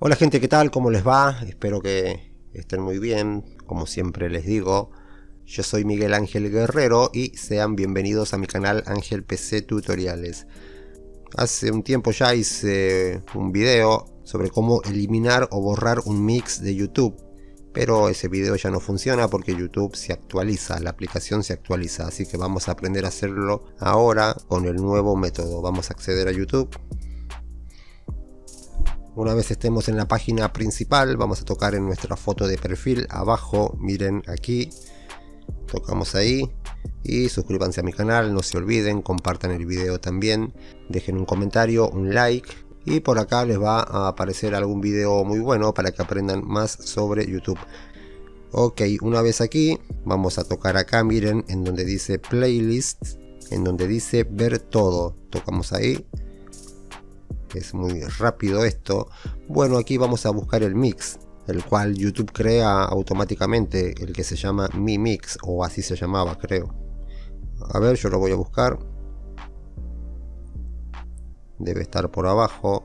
Hola gente, ¿qué tal? ¿Cómo les va? Espero que estén muy bien, como siempre les digo. Yo soy Miguel Ángel Guerrero y sean bienvenidos a mi canal Ángel PC Tutoriales. Hace un tiempo ya hice un video sobre cómo eliminar o borrar un mix de YouTube, pero ese video ya no funciona porque YouTube se actualiza, la aplicación se actualiza, así que vamos a aprender a hacerlo ahora con el nuevo método. Vamos a acceder a YouTube. Una vez estemos en la página principal, vamos a tocar en nuestra foto de perfil abajo, miren aquí, tocamos ahí y suscríbanse a mi canal, no se olviden, compartan el video también, dejen un comentario, un like y por acá les va a aparecer algún video muy bueno para que aprendan más sobre YouTube. Ok, una vez aquí, vamos a tocar acá, miren, en donde dice playlist, en donde dice ver todo, tocamos ahí. Es muy rápido esto. Bueno, aquí vamos a buscar el mix, el cual YouTube crea automáticamente, el que se llama Mi Mix, o así se llamaba, creo. A ver, yo lo voy a buscar. Debe estar por abajo.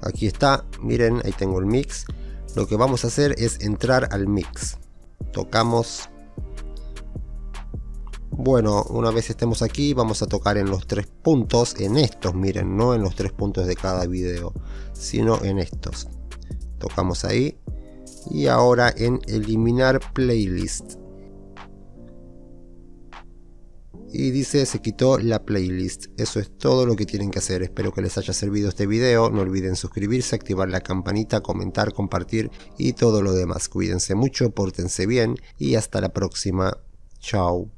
Aquí está, miren, ahí tengo el mix. Lo que vamos a hacer es entrar al mix. Tocamos. Bueno, una vez estemos aquí vamos a tocar en los tres puntos, en estos, miren, no en los tres puntos de cada video, sino en estos. Tocamos ahí y ahora en eliminar playlist. Y dice se quitó la playlist. Eso es todo lo que tienen que hacer. Espero que les haya servido este video. No olviden suscribirse, activar la campanita, comentar, compartir y todo lo demás. Cuídense mucho, pórtense bien y hasta la próxima. Chao.